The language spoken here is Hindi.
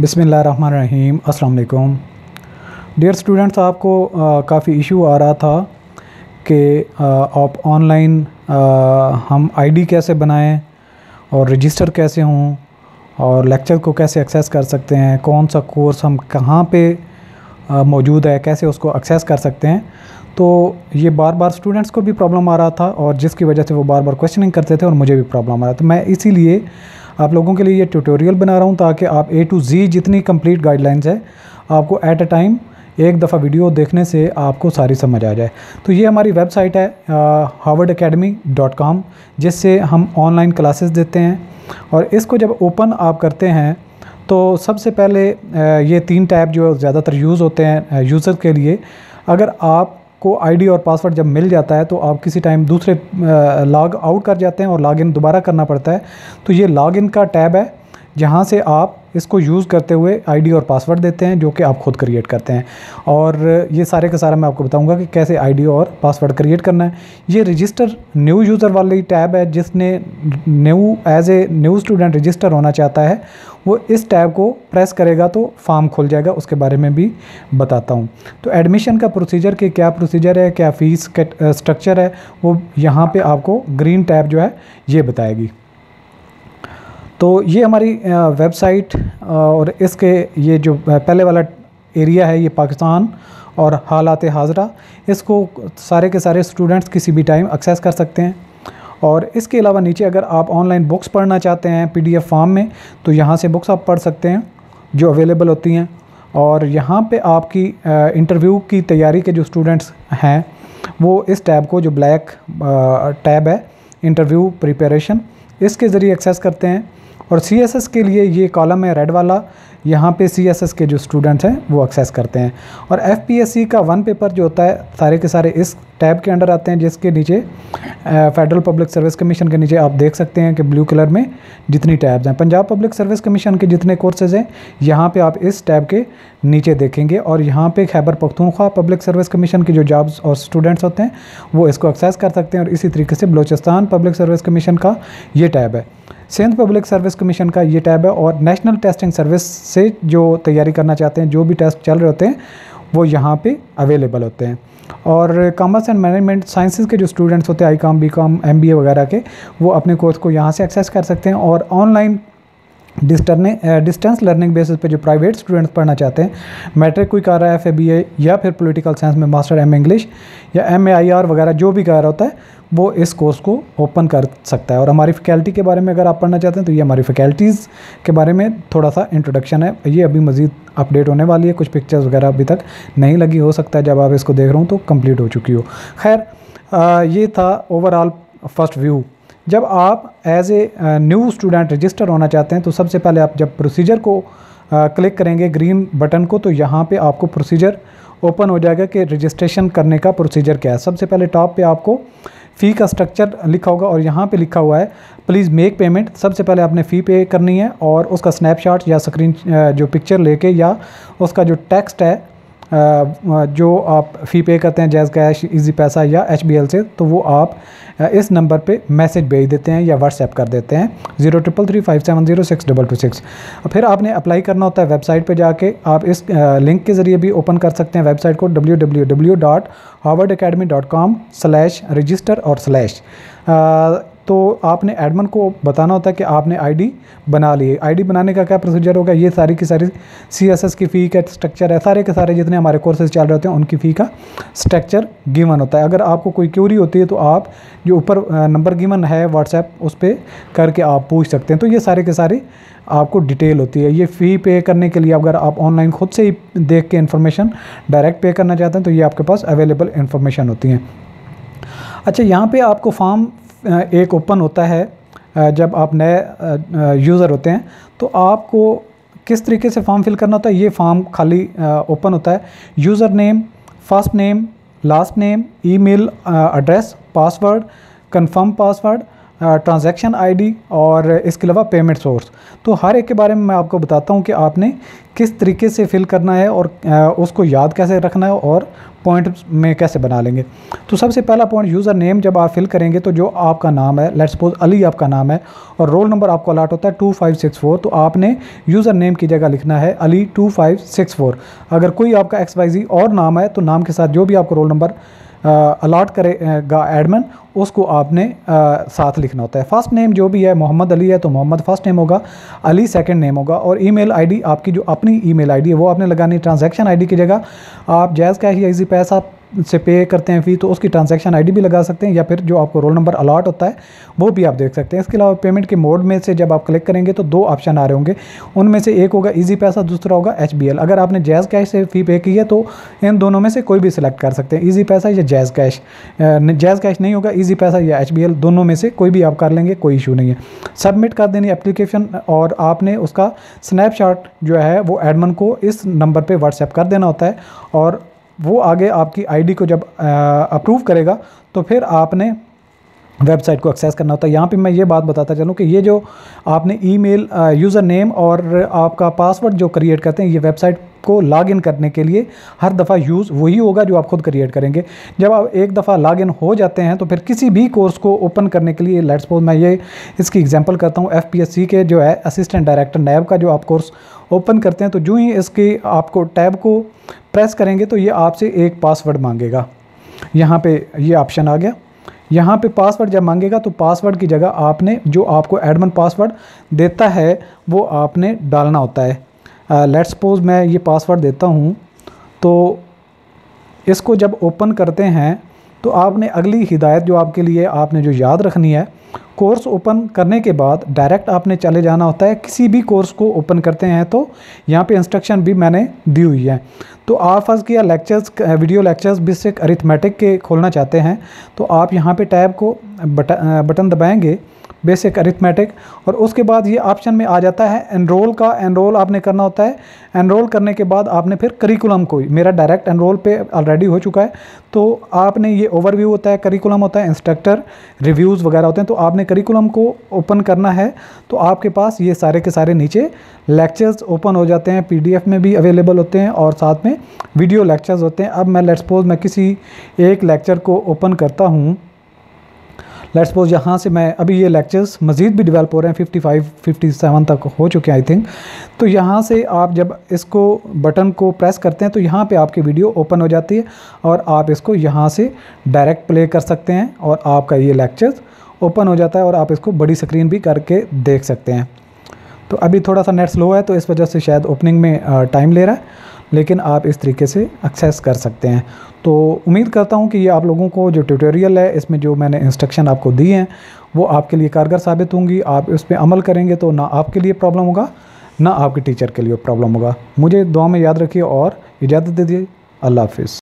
बिस्मिल्लाहिर्रहमानिर्रहीम, अस्सलाम वालेकुम डियर स्टूडेंट्स। आपको काफ़ी इशू आ रहा था कि आप ऑनलाइन हम आईडी कैसे बनाएं और रजिस्टर कैसे हों और लेक्चर को कैसे एक्सेस कर सकते हैं, कौन सा कोर्स हम कहाँ पे मौजूद है, कैसे उसको एक्सेस कर सकते हैं। तो ये बार बार स्टूडेंट्स को भी प्रॉब्लम आ रहा था और जिसकी वजह से वो बार बार क्वेश्चनिंग करते थे और मुझे भी प्रॉब्लम आ रहा था। मैं इसीलिए आप लोगों के लिए ये ट्यूटोरियल बना रहा हूँ ताकि आप A to Z जितनी कंप्लीट गाइडलाइंस है आपको एट अ टाइम एक दफ़ा वीडियो देखने से आपको सारी समझ आ जाए। तो ये हमारी वेबसाइट है harvardacademy.com, जिससे हम ऑनलाइन क्लासेस देते हैं। और इसको जब ओपन आप करते हैं तो सबसे पहले ये 3 टैब जो ज़्यादातर यूज़ होते हैं यूज़र के लिए। अगर आप को आईडी और पासवर्ड जब मिल जाता है तो आप किसी टाइम दूसरे लॉग आउट कर जाते हैं और लॉग इन दोबारा करना पड़ता है। तो ये लॉग इन का टैब है जहाँ से आप इसको यूज़ करते हुए आईडी और पासवर्ड देते हैं जो कि आप खुद क्रिएट करते हैं। और ये सारे का सारा मैं आपको बताऊंगा कि कैसे आईडी और पासवर्ड क्रिएट करना है। ये रजिस्टर न्यू यूज़र वाली टैब है, जिसने new as a new student register होना चाहता है वो इस टैब को प्रेस करेगा तो फॉर्म खुल जाएगा, उसके बारे में भी बताता हूँ। तो एडमिशन का प्रोसीजर के क्या प्रोसीजर है, क्या फ़ीस स्ट्रक्चर है, वो यहाँ पर आपको ग्रीन टैब जो है ये बताएगी। तो ये हमारी वेबसाइट और इसके ये जो पहले वाला एरिया है ये पाकिस्तान और हालात हाजरा, इसको सारे के सारे स्टूडेंट्स किसी भी टाइम एक्सेस कर सकते हैं। और इसके अलावा नीचे अगर आप ऑनलाइन बुक्स पढ़ना चाहते हैं PDF फॉर्म में तो यहाँ से बुक्स आप पढ़ सकते हैं जो अवेलेबल होती हैं। और यहाँ पे आपकी इंटरव्यू की तैयारी के जो स्टूडेंट्स हैं वो इस टैब को, जो ब्लैक टैब है इंटरव्यू प्रिपरेशन, इसके ज़रिए एक्सेस करते हैं। और CSS के लिए ये कॉलम है रेड वाला, यहाँ पे CSS के जो स्टूडेंट्स हैं वो एक्सेस करते हैं। और FPSC का 1 पेपर जो होता है सारे के सारे इस टैब के अंडर आते हैं, जिसके नीचे फेडरल पब्लिक सर्विस कमीशन के नीचे आप देख सकते हैं कि ब्लू कलर में जितनी टैब्स हैं, पंजाब पब्लिक सर्विस कमीशन के जितने कोर्सेज़ हैं यहाँ पे आप इस टैब के नीचे देखेंगे। और यहाँ पे Khyber Pakhtunkhwa public service commission के जो जॉब्स और स्टूडेंट्स होते हैं वो इसको एक्सेस कर सकते हैं। और इसी तरीके से बलोचिस्तान पब्लिक सर्विस कमीशन का ये टैब है, सिंध पब्लिक सर्विस कमीशन का ये टैब है। और नेशनल टेस्टिंग सर्विस से जो तैयारी करना चाहते हैं, जो भी टेस्ट चल रहे होते हैं वो यहाँ पे अवेलेबल होते हैं। और कॉमर्स एंड मैनेजमेंट साइंसेज के जो स्टूडेंट्स होते हैं ICOM BCOM MBA वगैरह के, वो अपने कोर्स को यहाँ से एक्सेस कर सकते हैं। और ऑनलाइन डिस्टेंस लर्निंग बेसिस पे जो प्राइवेट स्टूडेंट्स पढ़ना चाहते हैं, मैट्रिक कोई कर रहा है FABA या फिर पॉलिटिकल साइंस में मास्टर M English या MAIR वगैरह जो भी कर रहा होता है वो इस कोर्स को ओपन कर सकता है। और हमारी फैकल्टी के बारे में अगर आप पढ़ना चाहते हैं तो ये हमारी फैकल्टीज़ के बारे में थोड़ा सा इंट्रोडक्शन है, ये अभी मज़ीद अपडेट होने वाली है, कुछ पिक्चर्स वगैरह अभी तक नहीं लगी, हो सकता है जब आप इसको देख रहे हो तो कंप्लीट हो चुकी हो। खैर, ये था ओवरऑल फर्स्ट व्यू। जब आप as a new student register होना चाहते हैं तो सबसे पहले आप जब प्रोसीजर को क्लिक करेंगे ग्रीन बटन को, तो यहाँ पे आपको प्रोसीजर ओपन हो जाएगा कि रजिस्ट्रेशन करने का प्रोसीजर क्या है। सबसे पहले टॉप पे आपको फ़ी का स्ट्रक्चर लिखा होगा और यहाँ पे लिखा हुआ है प्लीज़ मेक पेमेंट। सबसे पहले आपने फ़ी पे करनी है और उसका स्नैपशॉट या स्क्रीन जो पिक्चर लेके या उसका जो टेक्स्ट है जो आप फ़ी पे करते हैं JazzCash, EasyPaisa या HBL से, तो वो आप इस नंबर पे मैसेज भेज देते हैं या व्हाट्सएप कर देते हैं 03335706226। फिर आपने अप्लाई करना होता है वेबसाइट पे जाके। आप इस लिंक के ज़रिए भी ओपन कर सकते हैं वेबसाइट को www.harvardacademy.com/register/। तो आपने एडमिन को बताना होता है कि आपने आईडी बना ली है। आईडी बनाने का क्या प्रोसीजर होगा, ये सारी की सारी CSS की फ़ी का स्ट्रक्चर है, सारे के सारे जितने हमारे कोर्सेज चल रहे होते हैं उनकी फ़ी का स्ट्रक्चर गिवन होता है। अगर आपको कोई क्यूरी होती है तो आप जो ऊपर नंबर गिवन है व्हाट्सएप, उस पर करके आप पूछ सकते हैं। तो ये सारे के सारे आपको डिटेल होती है। ये फ़ी पे करने के लिए अगर आप ऑनलाइन खुद से ही देख के इन्फॉर्मेशन डायरेक्ट पे करना चाहते हैं तो ये आपके पास अवेलेबल इन्फॉर्मेशन होती हैं। अच्छा, यहाँ पर आपको फॉर्म एक ओपन होता है जब आप नए यूज़र होते हैं, तो आपको किस तरीके से फॉर्म फिल करना होता है। ये फॉर्म खाली ओपन होता है, user name, first name, last name, email address, password, confirm password, transaction ID और इसके अलावा पेमेंट सोर्स। तो हर एक के बारे में मैं आपको बताता हूं कि आपने किस तरीके से फ़िल करना है और उसको याद कैसे रखना है और पॉइंट में कैसे बना लेंगे। तो सबसे पहला पॉइंट यूज़र नेम जब आप फिल करेंगे तो जो आपका नाम है, लेट्स सपोज अली आपका नाम है और रोल नंबर आपको अलाट होता है 2564, तो आपने यूज़र नेम की जगह लिखना है अली 2564। अगर कोई आपका XYZ और नाम है तो नाम के साथ जो भी आपको रोल नंबर अलाट करेगा एडमिन, उसको आपने साथ लिखना होता है। फ़र्स्ट नेम जो भी है, मोहम्मद अली है तो मोहम्मद फ़र्स्ट नेम होगा, अली सेकंड नेम होगा। और ईमेल आईडी आपकी जो अपनी ईमेल आईडी है वो आपने लगानी है। ट्रांजैक्शन आईडी की जगह आप JazzCash या EasyPaisa से पे करते हैं फ़ी, तो उसकी ट्रांजैक्शन आईडी भी लगा सकते हैं या फिर जो आपको रोल नंबर अलाट होता है वो भी आप देख सकते हैं। इसके अलावा पेमेंट के मोड में से जब आप क्लिक करेंगे तो दो ऑप्शन आ रहे होंगे, उनमें से एक होगा EasyPaisa, दूसरा होगा HBL। अगर आपने JazzCash से फ़ी पे की है तो इन दोनों में से कोई भी सिलेक्ट कर सकते हैं, EasyPaisa या JazzCash। JazzCash नहीं होगा, EasyPaisa या HBL, दोनों में से कोई भी आप कर लेंगे, कोई इशू नहीं है। सबमिट कर देनी एप्लीकेशन और आपने उसका स्नैपशॉट जो है वो एडमिन को इस नंबर पर व्हाट्सएप कर देना होता है और वो आगे आपकी आईडी को जब अप्रूव करेगा तो फिर आपने वेबसाइट को एक्सेस करना होता है। यहाँ पे मैं ये बात बताता चलूँ कि ये जो आपने ईमेल, यूज़र नेम और आपका पासवर्ड जो क्रिएट करते हैं, ये वेबसाइट को लॉगिन करने के लिए हर दफ़ा यूज़ वही होगा जो आप खुद क्रिएट करेंगे। जब आप एक दफ़ा लॉगिन हो जाते हैं तो फिर किसी भी कोर्स को ओपन करने के लिए, लेट्स सपोज मैं ये इसकी एग्जांपल करता हूँ, FPSC के जो है असिस्टेंट डायरेक्टर नैब का जो आप कोर्स ओपन करते हैं तो जो ही इसकी आपको टैब को प्रेस करेंगे तो ये आपसे एक पासवर्ड मांगेगा। यहाँ पर ये ऑप्शन आ गया, यहाँ पे पासवर्ड जब मांगेगा तो पासवर्ड की जगह आपने जो आपको एडमिन पासवर्ड देता है वो आपने डालना होता है। लेट्स सपोज मैं ये पासवर्ड देता हूँ, तो इसको जब ओपन करते हैं तो आपने अगली हिदायत जो आपके लिए आपने जो याद रखनी है, कोर्स ओपन करने के बाद डायरेक्ट आपने चले जाना होता है। किसी भी कोर्स को ओपन करते हैं तो यहाँ पे इंस्ट्रक्शन भी मैंने दी हुई है। तो आप फर्स्ट किया lectures, video lectures basic arithmetic के खोलना चाहते हैं तो आप यहाँ पे टैब को बटन दबाएंगे बेसिक अरिथमेटिक और उसके बाद ये ऑप्शन में आ जाता है एनरोल का। एनरोल आपने करना होता है। एनरोल करने के बाद आपने फिर करिकुलम को, मेरा डायरेक्ट एनरोल पे ऑलरेडी हो चुका है, तो आपने ये ओवरव्यू होता है, करिकुलम होता है, इंस्ट्रक्टर रिव्यूज़ वगैरह होते हैं। तो आपने करिकुलम को ओपन करना है तो आपके पास ये सारे के सारे नीचे लेक्चर्स ओपन हो जाते हैं, PDF में भी अवेलेबल होते हैं और साथ में वीडियो लेक्चर्स होते हैं। अब मैं लेट्स सपोज मैं किसी एक लेक्चर को ओपन करता हूँ। लेट्स सपोज यहाँ से मैं, अभी ये लेक्चर्स मज़ीद भी डेवलप हो रहे हैं, 55, 57 तक हो चुके हैं आई थिंक। तो यहाँ से आप जब इसको बटन को प्रेस करते हैं तो यहाँ पे आपकी वीडियो ओपन हो जाती है और आप इसको यहाँ से डायरेक्ट प्ले कर सकते हैं और आपका ये लेक्चर्स ओपन हो जाता है और आप इसको बड़ी स्क्रीन भी करके देख सकते हैं। तो अभी थोड़ा सा नेट स्लो है तो इस वजह से शायद ओपनिंग में टाइम ले रहा है, लेकिन आप इस तरीके से एक्सेस कर सकते हैं। तो उम्मीद करता हूं कि ये आप लोगों को जो ट्यूटोरियल है, इसमें जो मैंने इंस्ट्रक्शन आपको दी हैं वो आपके लिए कारगर साबित होंगी। आप उस पर अमल करेंगे तो ना आपके लिए प्रॉब्लम होगा ना आपके टीचर के लिए प्रॉब्लम होगा। मुझे दुआ में याद रखिए और इजाज़त दे दीजिए। अल्लाह हाफिज़।